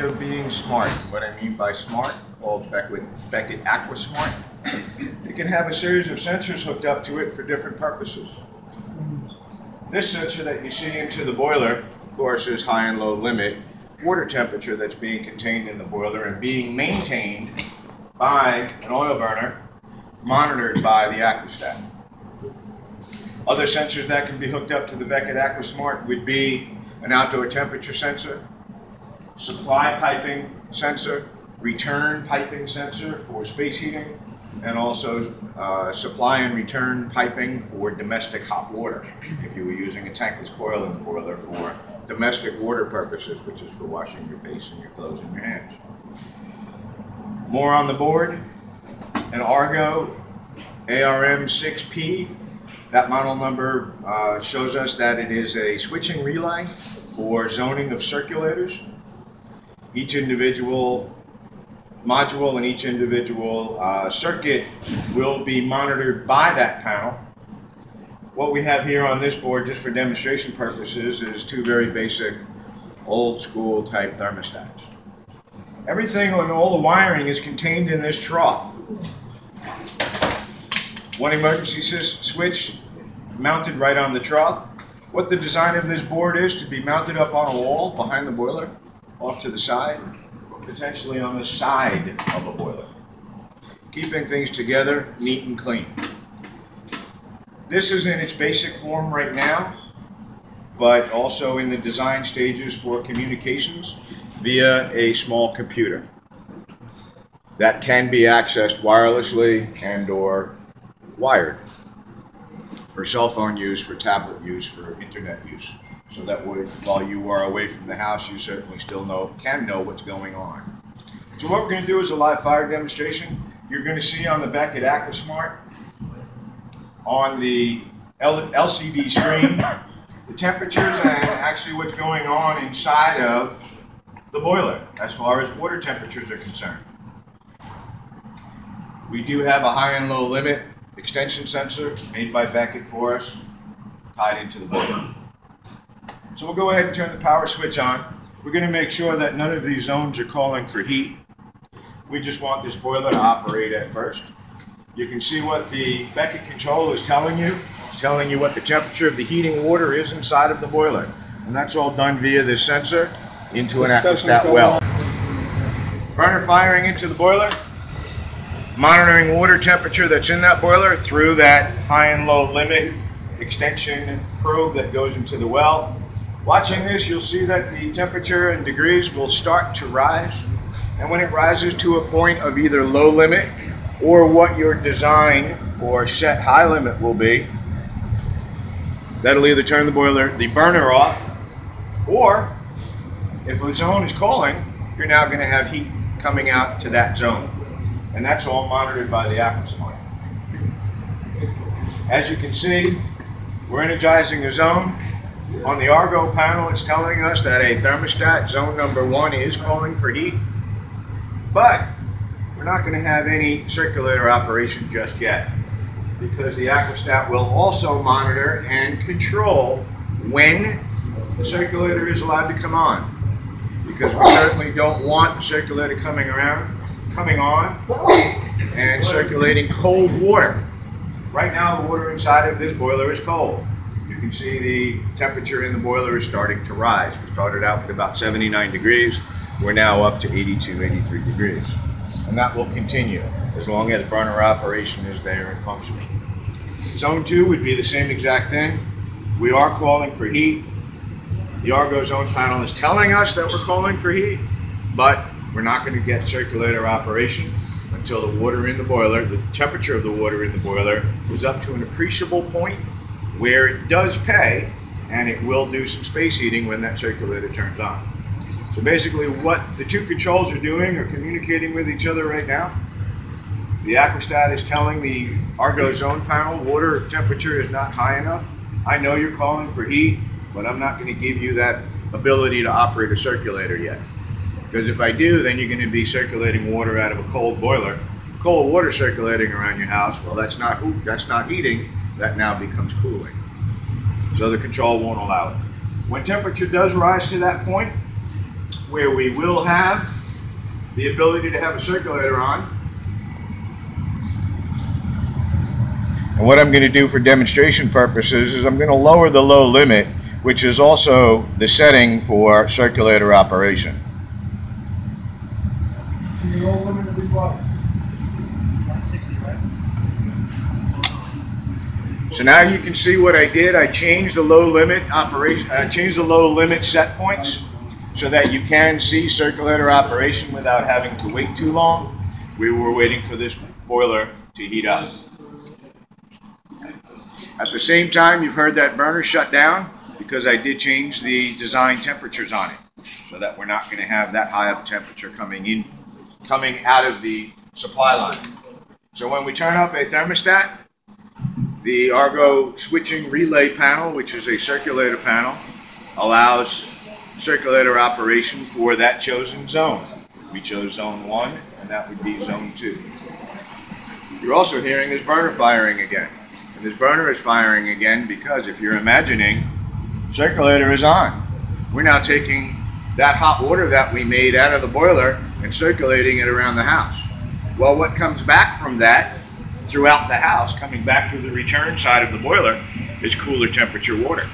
are being smart. What I mean by smart, called Beckett AquaSmart, it can have a series of sensors hooked up to it for different purposes. This sensor that you see into the boiler, of course, is high and low limit water temperature that's being contained in the boiler and being maintained by an oil burner, monitored by the AquaStat. Other sensors that can be hooked up to the Beckett AquaSmart would be an outdoor temperature sensor, supply piping sensor, return piping sensor for space heating, and also supply and return piping for domestic hot water, if you were using a tankless coil in the boiler for domestic water purposes, which is for washing your face and your clothes and your hands. More on the board, an Argo ARM6P. That model number shows us that it is a switching relay for zoning of circulators. Each individual module and each individual circuit will be monitored by that panel. What we have here on this board, just for demonstration purposes, is two very basic old school type thermostats. Everything and all the wiring is contained in this trough. One emergency switch mounted right on the trough. What the design of this board is to be mounted up on a wall behind the boiler, off to the side, potentially on the side of a boiler, keeping things together neat and clean. This is in its basic form right now, but also in the design stages for communications via a small computer that can be accessed wirelessly and/or wired for cell phone use, for tablet use, for internet use. So that way, while you are away from the house, you certainly still can know what's going on. So what we're going to do is a live fire demonstration. You're going to see on the Beckett AquaSmart on the LCD screen the temperatures and actually what's going on inside of the boiler as far as water temperatures are concerned. We do have a high and low limit extension sensor made by Beckett for us, tied into the boiler. So we'll go ahead and turn the power switch on. We're going to make sure that none of these zones are calling for heat. We just want this boiler to operate at first. You can see what the Beckett control is telling you. It's telling you what the temperature of the heating water is inside of the boiler. And that's all done via this sensor into an AquaStat well. Burner firing into the boiler, monitoring water temperature that's in that boiler through that high and low limit extension probe that goes into the well. Watching this, you'll see that the temperature in degrees will start to rise, and when it rises to a point of either low limit or what your design or set high limit will be, that'll either turn the burner off, or if a zone is calling, you're now going to have heat coming out to that zone, and that's all monitored by the AquaSmart. As you can see, we're energizing a zone. On the Argo panel, it's telling us that a thermostat, zone number 1, is calling for heat, but we're not going to have any circulator operation just yet, because the AquaStat will also monitor and control when the circulator is allowed to come on, because we certainly don't want the circulator coming on and circulating cold water. Right now, the water inside of this boiler is cold. You can see the temperature in the boiler is starting to rise. We started out with about 79 degrees. We're now up to 82, 83 degrees. And that will continue as long as burner operation is there and functioning. Zone 2 would be the same exact thing. We are calling for heat. The Argo Zone panel is telling us that we're calling for heat, but we're not going to get circulator operation until the water in the boiler, the temperature of the water in the boiler, is up to an appreciable point where it does pay, and it will do some space heating when that circulator turns on. So basically what the two controls are doing are communicating with each other right now. The AquaStat is telling the Argo Zone panel water temperature is not high enough. I know you're calling for heat, but I'm not going to give you that ability to operate a circulator yet. Because if I do, then you're going to be circulating water out of a cold boiler. Cold water circulating around your house, well, that's not heating. That now becomes cooling. So the control won't allow it. When temperature does rise to that point, where we will have the ability to have a circulator on. And what I'm going to do for demonstration purposes is I'm going to lower the low limit, which is also the setting for circulator operation. The low limit will be what? 160, right? So now you can see what I did. I changed the low limit operation. I changed the low limit set points so that you can see circulator operation without having to wait too long. We were waiting for this boiler to heat up. At the same time, you've heard that burner shut down because I did change the design temperatures on it, so that we're not going to have that high of a temperature coming out of the supply line. So when we turn up a thermostat, the Argo switching relay panel, which is a circulator panel, allows circulator operation for that chosen zone. We chose zone 1, and that would be zone 2. You're also hearing this burner firing again. And this burner is firing again because, if you're imagining, circulator is on. We're now taking that hot water that we made out of the boiler and circulating it around the house. Well, what comes back from that throughout the house, coming back through the return side of the boiler, is cooler temperature water,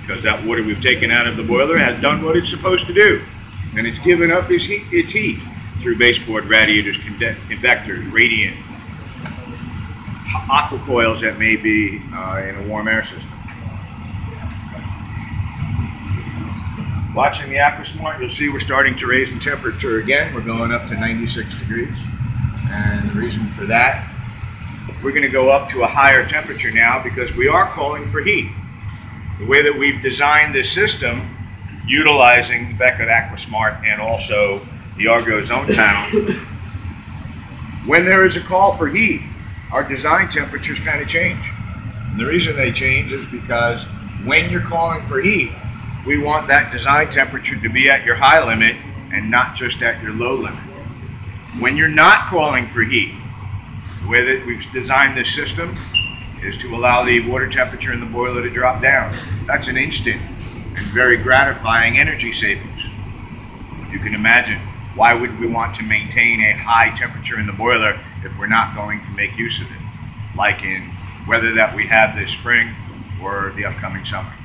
because that water we've taken out of the boiler has done what it's supposed to do, and it's given up its heat through baseboard radiators, convectors, radiant, aqua coils that may be in a warm air system. Watching the AquaSmart, you'll see we're starting to raise in temperature again. We're going up to 96 degrees, and the reason for that, we're going to go up to a higher temperature now because we are calling for heat. The way that we've designed this system, utilizing Beckett AquaSmart and also the Argo Zone Town, when there is a call for heat, our design temperatures kind of change. And the reason they change is because when you're calling for heat, we want that design temperature to be at your high limit and not just at your low limit. When you're not calling for heat, the way that we've designed this system is to allow the water temperature in the boiler to drop down. That's an instant and very gratifying energy savings. You can imagine, why would we want to maintain a high temperature in the boiler if we're not going to make use of it, like in weather that we have this spring or the upcoming summer?